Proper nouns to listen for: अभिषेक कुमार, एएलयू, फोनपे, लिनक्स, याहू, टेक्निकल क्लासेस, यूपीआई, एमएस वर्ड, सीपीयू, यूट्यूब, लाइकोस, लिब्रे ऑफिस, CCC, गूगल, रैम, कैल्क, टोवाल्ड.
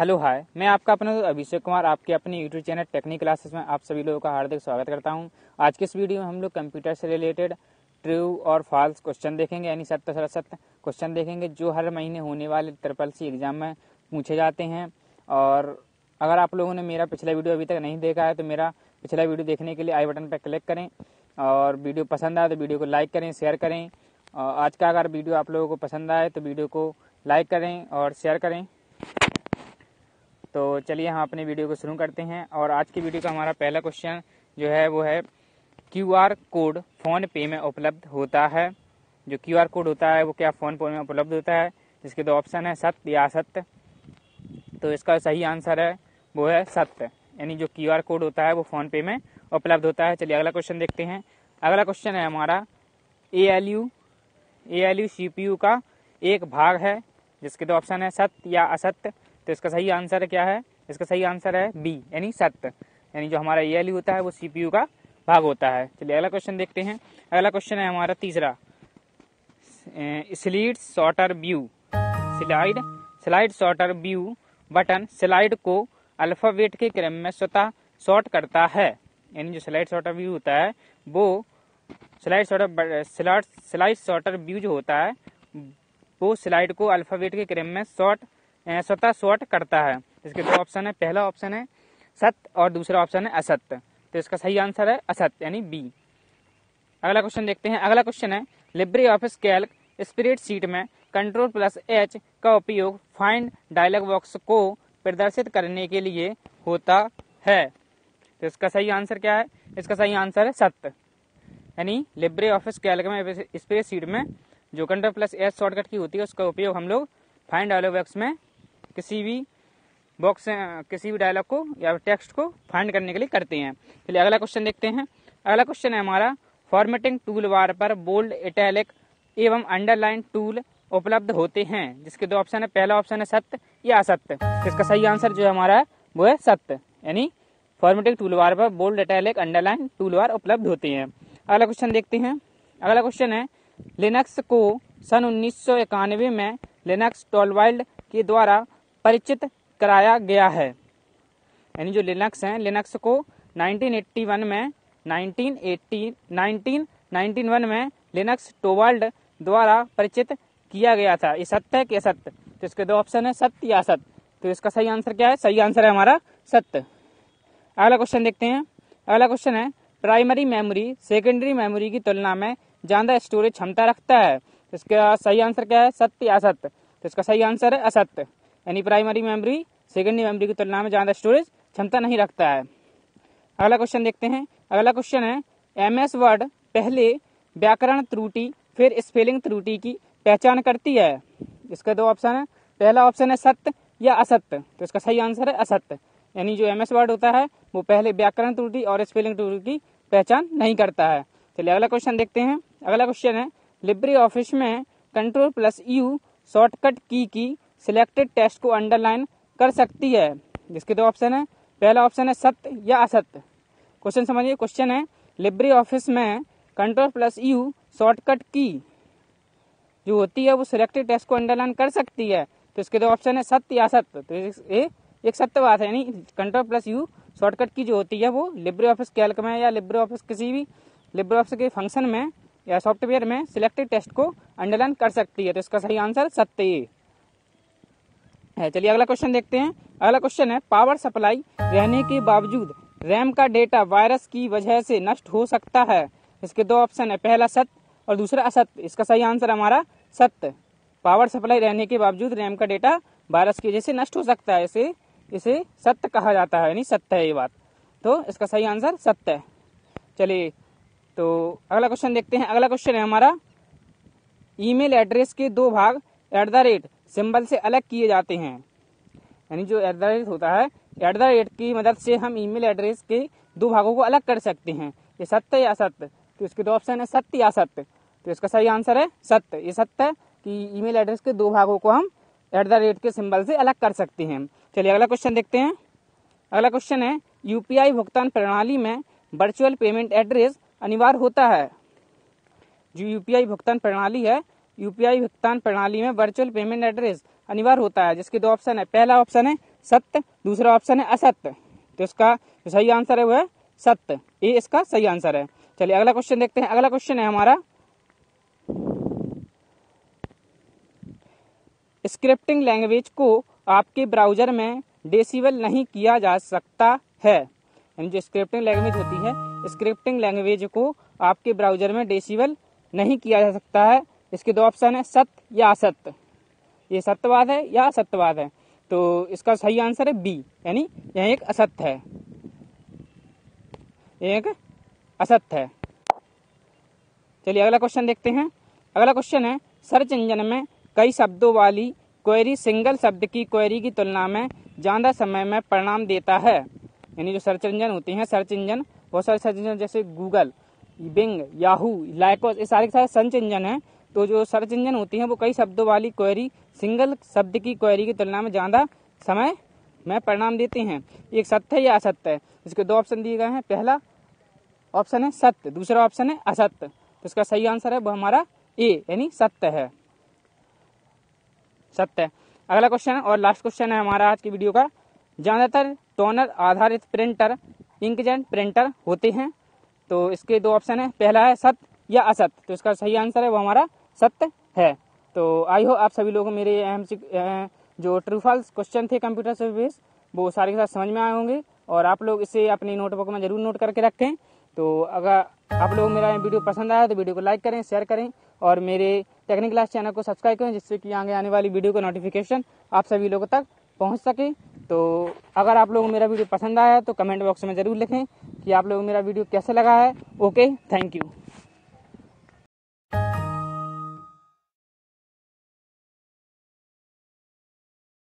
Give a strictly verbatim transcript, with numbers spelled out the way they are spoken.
Hello hi, मैं आपका अपना अभिषेक कुमार आपके अपने यूट्यूब चैनल टेक्निकल क्लासेस में आप सभी लोगों का हार्दिक स्वागत करता हूं। आज के इस वीडियो में हम लोग कंप्यूटर से रिलेटेड ट्रू और फॉल्स क्वेश्चन देखेंगे, यानी सत्य से सत्य क्वेश्चन देखेंगे जो हर महीने होने वाले ट्रिपल सी एग्जाम में पूछे जाते हैं। और अगर आप लोगों ने मेरा पिछला वीडियो अभी तक नहीं देखा है तो मेरा पिछला वीडियो देखने के लिए आई बटन पर क्लिक करें, और वीडियो पसंद आए तो वीडियो को लाइक करें, शेयर करें। और आज का अगर वीडियो आप लोगों को पसंद आए तो वीडियो को लाइक करें और शेयर करें। तो चलिए हम अपने वीडियो को शुरू करते हैं। और आज की वीडियो का हमारा पहला क्वेश्चन जो है वो है क्यूआर कोड फोनपे में उपलब्ध होता है। जो क्यूआर कोड होता है वो क्या फोनपे में उपलब्ध होता है, जिसके दो ऑप्शन है सत्य या असत्य। तो इसका सही आंसर है वो है सत्य, यानी जो क्यूआर कोड होता है वो फोनपे में उपलब्ध होता है। चलिए अगला क्वेश्चन देखते हैं। अगला क्वेश्चन है हमारा एएलयू एएलयू सीपीयू का एक भाग है, जिसके दो ऑप्शन है सत्य या असत्य। तो इसका सही आंसर क्या है, इसका सही आंसर है बी यानी सत्य, यानी जो हमारा एएलयू होता है वो सीपीयू का भाग होता है। चलिए अगला क्वेश्चन देखते हैं। अगला क्वेश्चन है हमारा तीसरा, slide sorter view slide slide sorter view button slide को अल्फाबेट के क्रम में स्वतः शॉर्ट करता है, यानी जो स्लाइड शॉर्टर व्यू होता है वो slide sorter slide slide sorter view जो होता है वो स्लाइड को अल्फाबेट के क्रम में शॉर्ट स्वतः शॉर्ट करता है। इसके दो ऑप्शन है, पहला ऑप्शन है सत्य और दूसरा ऑप्शन है असत्य। तो इसका सही आंसर है असत्य यानी बी। अगला क्वेश्चन देखते हैं। अगला क्वेश्चन है लिब्रे ऑफिस कैल्क स्प्रेडशीट में कंट्रोल प्लस एच का उपयोग फाइंड डायलॉग बॉक्स को प्रदर्शित करने के लिए होता है। तो इसका सही आंसर क्या है, इसका सही आंसर है सत्य, यानी लिब्रे ऑफिस कैल्क में स्प्रेडशीट में जो कंट्रोल प्लस एच शॉर्टकट की होती है उसका उपयोग हम लोग फाइंड डायलॉग बॉक्स में किसी भी बॉक्स किसी भी डायलॉग को या टेक्स्ट को फाइंड करने के लिए करते हैं। चलिए अगला क्वेश्चन देखते हैं। अगला क्वेश्चन है हमारा फॉर्मेटिंग टूल बार पर बोल्ड, इटैलिक एवं अंडरलाइन टूल उपलब्ध होते हैं, जिसके दो ऑप्शन है, पहला ऑप्शन है सत्य या असत्य। इसका सही आंसर जो हमारा है वो है सत्य, यानी फॉर्मेटिंग टूल बार पर bold, italic, underline tool bar उपलब्ध होते हैं। अगला क्वेश्चन देखते हैं। अगला क्वेश्चन है लिनक्स को सन उन्नीस सौ इक्यानवे में लिनक्स टोवाल्ड के द्वारा परिचित कराया गया है, यानी जो लिनक्स है लिनक्स को नाइनटीन एटी वन में nineteen eighty nineteen nineteen one में लिनक्स टोवाल्ड द्वारा परिचित किया गया था। ये सत्य है कि असत्य? तो इसके दो ऑप्शन है सत्य या असत्य। तो इसका सही आंसर क्या है, सही आंसर है हमारा सत्य। अगला क्वेश्चन देखते हैं। अगला क्वेश्चन है प्राइमरी मेमोरी सेकेंडरी मेमोरी की तुलना में ज्यादा स्टोरेज क्षमता रखता है। इसका सही आंसर क्या है, सत्य या असत्य? तो इसका सही आंसर है असत्य, यानी प्राइमरी मेमोरी सेकेंडरी मेमोरी की तुलना में ज्यादा स्टोरेज क्षमता नहीं रखता है। अगला क्वेश्चन देखते हैं। अगला क्वेश्चन है एमएस वर्ड पहले व्याकरण त्रुटि फिर स्पेलिंग त्रुटि की पहचान करती है। इसका दो ऑप्शन है, पहला ऑप्शन है सत्य या असत्य। तो इसका सही आंसर है असत्य, यानी जो एमएस वर्ड होता है वो पहले व्याकरण त्रुटि और स्पेलिंग त्रुटि की पहचान नहीं करता है। चलिए अगला क्वेश्चन देखते हैं। अगला क्वेश्चन है लिब्रे ऑफिस में control plus U shortcut key की सिलेक्टेड टेक्स्ट को अंडरलाइन कर सकती है, जिसके दो ऑप्शन है, पहला ऑप्शन है सत्य या असत्य। क्वेश्चन समझिए, क्वेश्चन है लिब्रे ऑफिस में control plus U shortcut key जो होती है वो सिलेक्टेड टेक्स्ट को अंडरलाइन कर सकती है। तो इसके दो ऑप्शन है सत्य या असत्य। तो ये एक सत्य बात है, यानी control plus U shortcut key जो होती है वो लिब्रे ऑफिस कैल्क में या लिब्रे ऑफिस किसी भी लिब्रे ऑफिस के फंक्शन में या सॉफ्टवेयर में सिलेक्टेड टेक्स्ट को अंडरलाइन कर सकती है। तो इसका सही आंसर सत्य है। चलिए अगला क्वेश्चन देखते हैं। अगला क्वेश्चन है पावर सप्लाई रहने के बावजूद रैम का डेटा वायरस की वजह से नष्ट हो सकता है। इसके दो ऑप्शन है, पहला सत्य और दूसरा असत्य। इसका सही आंसर हमारा सत्य, पावर सप्लाई रहने के बावजूद रैम का डेटा वायरस की वजह से नष्ट हो सकता है, इसे इसे सत्य कहा जाता है, यानी सत्य है ये बात। तो इसका सही आंसर सत्य है। चलिए तो अगला क्वेश्चन देखते हैं। अगला क्वेश्चन है हमारा ईमेल एड्रेस के दो भाग एट द रेट सिंबल से अलग किए जाते हैं, यानी जो एट द रेट होता है एट द रेट की मदद से हम ईमेल एड्रेस के दो भागों को अलग कर सकते हैं। ये सत्य या असत्य? तो इसके दो ऑप्शन है सत्य या असत्य। तो इसका सही आंसर है सत्य। ये सत्य है कि ईमेल एड्रेस के दो भागों को हम एट द रेट के सिंबल से अलग कर सकते हैं। चलिए अगला क्वेश्चन देखते हैं। अगला क्वेश्चन है यूपीआई भुगतान प्रणाली में वर्चुअल पेमेंट एड्रेस अनिवार्य होता है। जो यूपीआई भुगतान प्रणाली है यूपीआई भुगतान प्रणाली में वर्चुअल पेमेंट एड्रेस अनिवार्य होता है, जिसके दो ऑप्शन है, पहला ऑप्शन है सत्य, दूसरा ऑप्शन है असत्य। तो इसका जो सही आंसर है वो है सत्य, ये इसका सही आंसर है। चलिए अगला क्वेश्चन देखते हैं। अगला क्वेश्चन है हमारा स्क्रिप्टिंग लैंग्वेज को आपके ब्राउजर में डेसिबल नहीं किया जा सकता है। जो स्क्रिप्टिंग लैंग्वेज होती है, स्क्रिप्टिंग लैंग्वेज को आपके ब्राउजर में डेसिबल नहीं किया जा सकता है। इसके दो ऑप्शन है सत्य या असत्य, ये सत्यवाद है या असत्यवाद है। तो इसका सही आंसर है बी, यानी यह एक असत्य है, यह एक असत्य है। चलिए अगला क्वेश्चन देखते हैं। अगला क्वेश्चन है सर्च इंजन में कई शब्दों वाली क्वेरी सिंगल शब्द की क्वेरी की तुलना में ज़्यादा समय में परिणाम देता है। यानी जो सर्च इंजन होती हैं, सर्च इंजन, बहुत सारे सर्च इंजन जैसे गूगल, बिंग, याहू, लाइकोस, ये सारे के सारे सर्च इंजन हैं। तो जो सर्च इंजन होती हैं वो कई शब्दों वाली क्वेरी सिंगल शब्द की क्वेरी की तुलना में ज़्यादा समय में परिणाम देती हैं। एक सत्य है या असत्य है। इसके दो ऑप्शन दिए गए हैं, पहला ऑप्शन है सत्य, दूसरा ऑप्शन है असत्य। तो इसका सही आंसर है वो हमारा ए, यानी सत्य है, सत्य है। अगला क्वेश्चन है और लास्ट क्वेश्चन है हमारा आज की वीडियो का। ज़्यादातर टोनर आधारित प्रिंटर इंकजेट प्रिंटर होते हैं। तो इसके दो ऑप्शन है, पहला है सत्य या असत्य। तो इसका सही आंसर है वो हमारा सत्य है। तो आई होप आप सभी लोगों को मेरे अहम जो ट्रू फॉल्स क्वेश्चन थे कंप्यूटर से बेस्ड वो सारे के साथ समझ में आए होंगे, और आप लोग इसे अपनी नोटबुक में जरूर नोट करके रखें। तो अगर आप लोग मेरा वीडियो पसंद आया तो वीडियो को लाइक करें, शेयर करें और मेरे टेक्निकल क्लास चैनल को सब्सक्राइब करें, जिससे कि आगे आने वाली वीडियो का नोटिफिकेशन आप सभी लोगों तक पहुँच सके। तो अगर आप लोगों को मेरा वीडियो पसंद आया है तो कमेंट बॉक्स में ज़रूर लिखें कि आप लोगों को मेरा वीडियो कैसा लगा है। Okay, thank you.